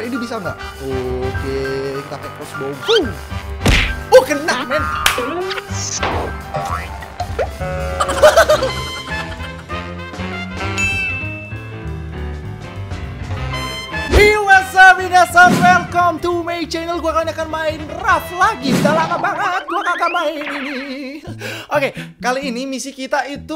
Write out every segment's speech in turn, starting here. Bro, ini bisa nggak? Oke, kita pakai crossbow. Oh, kena, men. Minasan, welcome to my channel. Gua akan main Raft lagi. Udah lama banget gua kagak main ini. Oke, kali ini misi kita itu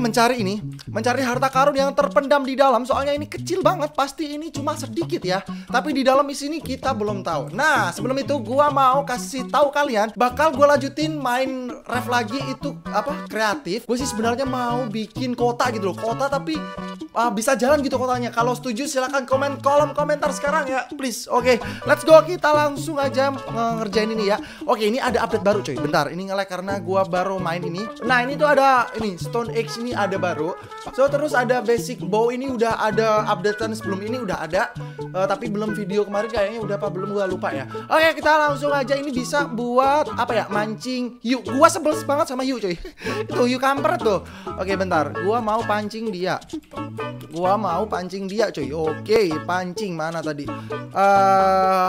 mencari ini, mencari harta karun yang terpendam di dalam. Soalnya ini kecil banget, pasti ini cuma sedikit ya. Tapi di dalam isi ini kita belum tahu. Nah, sebelum itu gua mau kasih tahu kalian, bakal gua lanjutin main Raft lagi itu apa? Kreatif. Gue sih sebenarnya mau bikin kota gitu loh, kota tapi bisa jalan gitu kotanya. Kalau setuju silahkan komen kolom komentar sekarang ya, please. Oke, let's go, kita langsung aja ngerjain ini ya. Oke, ini ada update baru cuy. Bentar, ini nge-lag karena gua baru main ini. Nah, ini tuh ada ini Stone Age, ini ada baru. So, terus ada basic bow, ini udah ada updatean sebelum ini udah ada. Tapi belum video kemarin kayaknya udah apa belum, gua lupa ya. Oke, kita langsung aja, ini bisa buat apa ya? Mancing hiu. Gua sebel banget sama hiu cuy. Itu hiu kampret tuh. Oke, bentar. Gua mau pancing dia cuy. Oke, pancing mana tadi?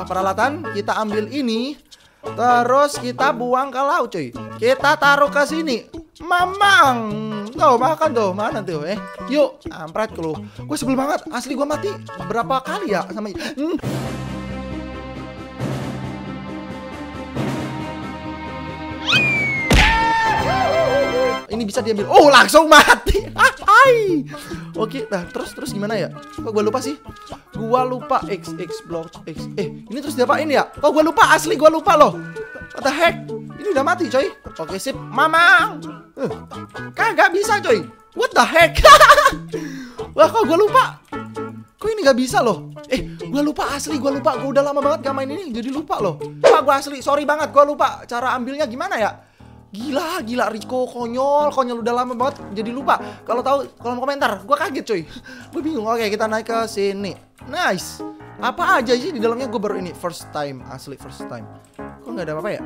Peralatan kita ambil ini, terus kita buang ke laut cuy. Kita taruh ke sini. Mamang, tuh makan tuh, mana tuh? Yuk, ampret lu. Gue sebel banget, asli gue mati berapa kali ya sama ini. Ini bisa diambil. Oh, langsung mati. Oke, nah terus gimana ya? Kok gua lupa sih? Gua lupa X block X. Ini terus diapain ya? Kok gua lupa, asli gua lupa loh. What the heck? Ini udah mati, coy. Oke, sip. Mamang. Kagak bisa, coy. What the heck? Wah, kok gua lupa? Kok ini gak bisa loh? Gua lupa, asli gua lupa. Gua udah lama banget gak main ini, jadi lupa loh. Wah, gua asli sorry banget, gua lupa cara ambilnya gimana ya? Gila Riko, konyol udah lama banget jadi lupa. Kalau tahu kolom komentar, gua kaget coy. Gua bingung. Oke, kita naik ke sini. Nice. Apa aja sih di dalamnya? Gua baru ini first time, asli first time. Kok nggak ada apa-apa ya?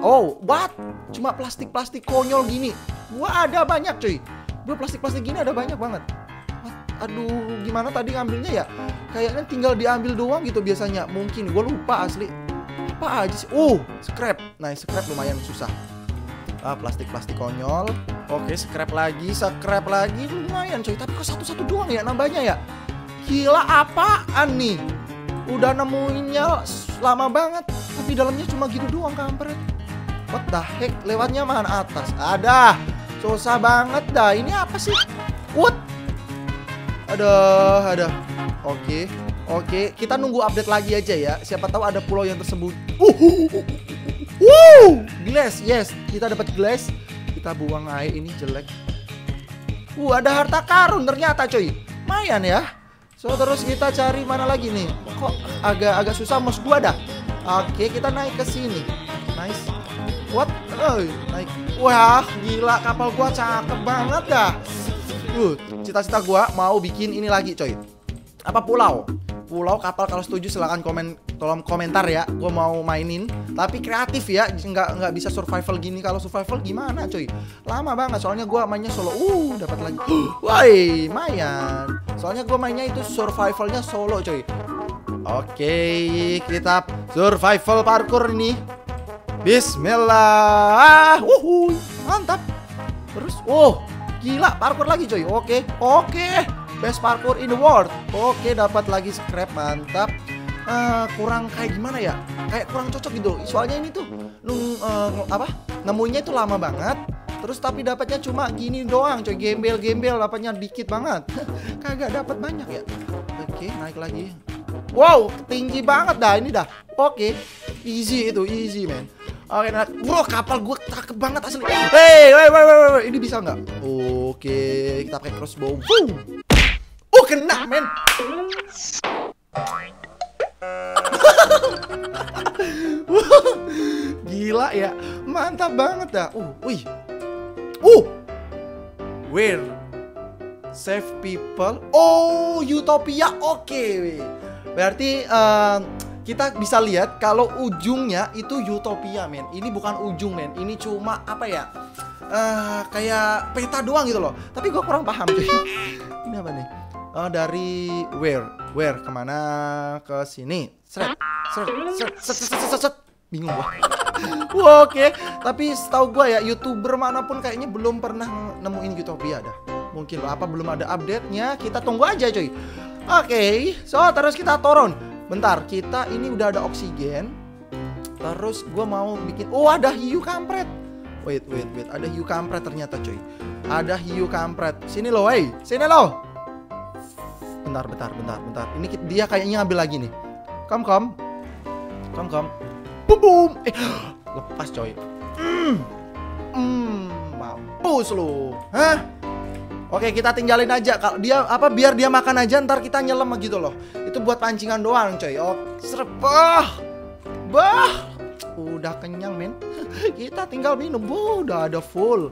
Oh, what? Cuma plastik-plastik konyol gini. Gua ada banyak coy. Bro, plastik-plastik gini ada banyak banget. Aduh, gimana tadi ngambilnya ya? Kayaknya tinggal diambil doang gitu biasanya. Mungkin gua lupa asli. Apa aja sih? Scrap. Nah, scrap lumayan susah. Plastik-plastik konyol. Oke, scrap lagi. Lumayan coy, tapi kok satu-satu doang ya nambahnya ya? Gila, apaan nih? Udah nemuinnya lama banget, tapi dalamnya cuma gitu doang, kampret. What the heck? Lewatnya mana? Atas. Ada. Susah banget dah. Ini apa sih? What? Ada. Oke, kita nunggu update lagi aja ya. Siapa tahu ada pulau yang tersembunyi. Glass, yes. Kita dapat glass. Kita buang air, ini jelek. Ada harta karun ternyata, coy. Lumayan ya. So, terus kita cari mana lagi nih? Kok agak susah mouse gua dah. Oke, kita naik ke sini. Nice. What? Naik. Wah, gila, kapal gua cakep banget dah. Cita-cita gua mau bikin ini lagi, coy. Apa pulau kapal? Kalau setuju silahkan komen kolom komentar ya. Gue mau mainin tapi kreatif ya, nggak bisa survival gini. Kalau survival gimana coy, lama banget soalnya gue mainnya solo. Dapat lagi. Woi, mayan, soalnya gue mainnya itu survivalnya solo coy. Oke, kita survival parkour ini. Bismillah. Mantap. Terus gila, parkour lagi coy. Oke. Best parkour in the world. Oke, dapat lagi scrap, mantap. Kurang kayak gimana ya? Kayak kurang cocok gitu. Soalnya ini tuh nemunya itu lama banget. Terus tapi dapatnya cuma gini doang, coy. Gembel dapatnya dikit banget. Kagak dapat banyak ya. Oke, naik lagi. Wow, tinggi banget dah ini dah. Oke. Easy itu, easy man. Oke, bro, kapal gue cakep banget asli. Wait. Ini bisa nggak? Oke, kita pakai crossbow. Boom. Kena men. Gila ya, mantap banget dah. Where save people. Utopia. Oke. Berarti kita bisa lihat kalau ujungnya itu utopia men. Ini bukan ujung men, ini cuma apa ya? Kayak peta doang gitu loh. Tapi gue kurang paham cuy. Ini apa nih? dari where kemana ke sini. Seret. Bingung gua. Oke, tapi setahu gua ya YouTuber manapun kayaknya belum pernah nemuin Utopia dah. Mungkin apa belum ada update-nya. Kita tunggu aja, coy. Oke, so terus kita turun. Bentar, kita ini udah ada oksigen. Terus gua mau bikin, oh ada hiu kampret. Wait, ada hiu kampret ternyata, coy. Ada hiu kampret. Sini loh, hey. Sini loh. Bentar. Ini dia kayaknya ngambil lagi nih. Kom. Boom. Lepas, coy. Mampus lu. Hah? Oke, kita tinggalin aja. Kalau dia apa biar dia makan aja, ntar kita nyelam gitu loh. Itu buat pancingan doang, coy. Oh, serpah. Bah. Udah kenyang, men. Kita tinggal minum. Wuh, udah ada full.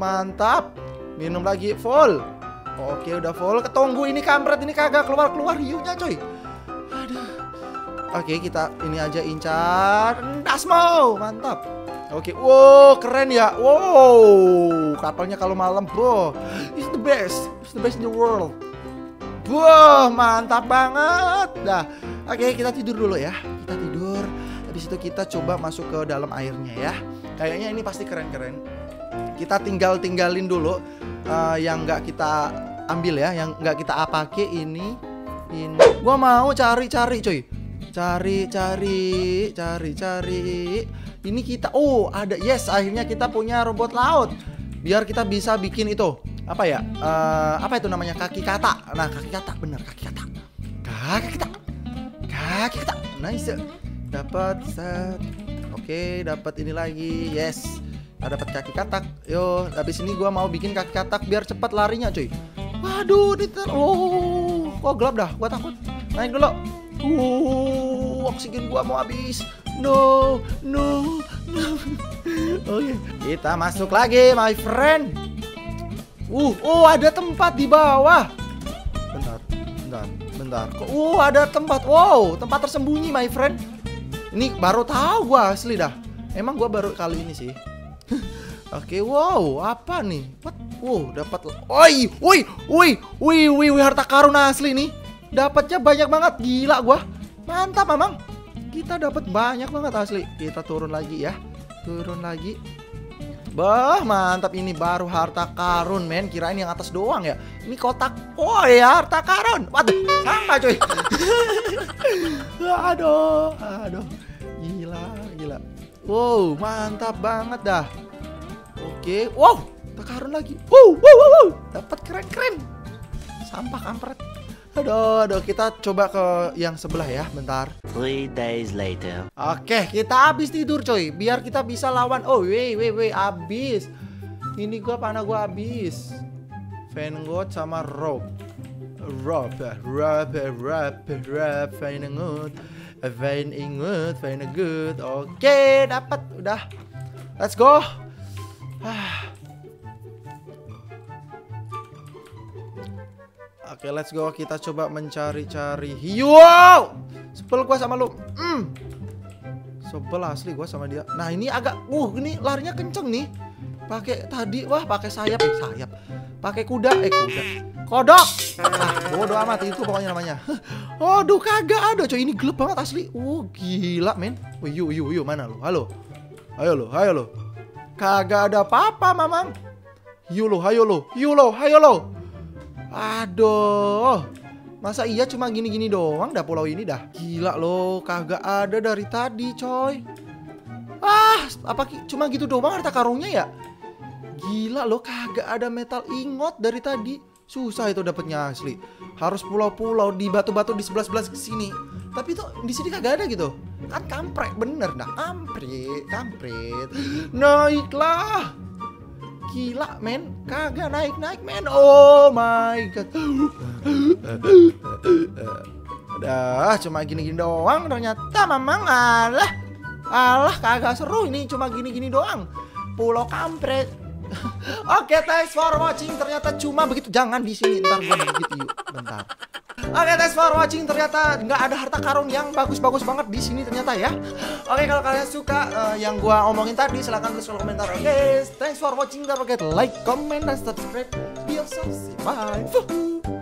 Mantap. Minum lagi full. Oke, udah full. Ketunggu ini kampret ini kagak keluar-keluar hiunya, coy. Aduh. Oke, kita ini aja incar. Dasmo, mantap. Oke, wow, keren ya. Wow, kapalnya kalau malam, bro. It's the best in the world. Wow, mantap banget. Dah. Oke, kita tidur dulu ya. Kita tidur. Habis itu kita coba masuk ke dalam airnya ya. Kayaknya ini pasti keren-keren. Kita tinggalin dulu yang nggak kita ambil ya, yang nggak kita pakai ini. Gua mau cari-cari, coy. Cari. Ini kita, oh ada, yes, akhirnya kita punya robot laut. Biar kita bisa bikin itu, apa ya, apa itu namanya, kaki kata. Nah, kaki kata, nice. Dapat set. Oke, dapat ini lagi, yes. Dapat kaki katak. Yo, habis ini gua mau bikin kaki katak biar cepat larinya, cuy. Waduh, oh, kok gelap dah, gua takut. Naik dulu. Oksigen gua mau habis. No. Oke, kita masuk lagi, my friend. Oh, ada tempat di bawah. Bentar. Oh, ada tempat. Wow, tempat tersembunyi, my friend. Ini baru tahu gua asli dah. Emang gua baru kali ini sih. Oke, wow, apa nih? What? Wow, dapat. Woi, harta karun asli nih. Dapatnya banyak banget, gila gua. Mantap, Mamang. Kita dapat banyak banget asli. Kita turun lagi ya. Bah, mantap, ini baru harta karun, men. Kirain yang atas doang ya. Ini kotak. Oh ya, harta karun. Waduh, sama, coy. Aduh. Gila. Wow, mantap banget dah. Oke, wow, harta karun lagi. Wow. Dapat keren-keren. Sampah kampret. Aduh, kita coba ke yang sebelah ya, bentar. 3 days later. Oke, kita habis tidur, coy. Biar kita bisa lawan. Oh, wait, habis. Ini gua panah gua habis. Vanguard sama Rob. Vanguard. Oke, dapat udah. Let's go. Oke, let's go. Kita coba mencari-cari hiu. Sebel gua sama lu. Sebel asli gua sama dia. Nah, ini agak ini larinya kenceng nih. Pakai tadi, wah, pakai sayap. Pakai kuda. Kodok. Ah, bodoh amat itu pokoknya namanya. Aduh, kagak ada, coy. Ini gelap banget asli. Gila, men. Yuk, mana lu? Halo. Ayo lu. Kagak ada apa-apa, Mamang. Yuk lu, hayo lu. Aduh, masa iya cuma gini-gini doang dah pulau ini dah. Gila loh, kagak ada dari tadi, coy. Apa cuma gitu doang harta karungnya ya? Gila loh, kagak ada metal ingot dari tadi. Susah itu dapetnya asli. Harus pulau-pulau di batu-batu di sebelah-sebelah kesini. Tapi tuh di sini kagak ada gitu. Kan kampret, bener dah. Kampret. Naiklah. Gila, men, kagak naik, men. Oh my god. Udah, cuma gini-gini doang ternyata, Mamang. Alah, kagak seru ini, cuma gini-gini doang. Pulau kampret. Oke, thanks for watching. Ternyata cuma begitu. Jangan di sini, ntar gua begitu. Bentar. Oke, thanks for watching. Ternyata nggak ada harta karun yang bagus-bagus banget di sini ternyata ya. Oke, kalau kalian suka yang gua omongin tadi, silahkan tulis komentar. Oke, thanks for watching. Jangan lupa like, comment, dan subscribe. Bye.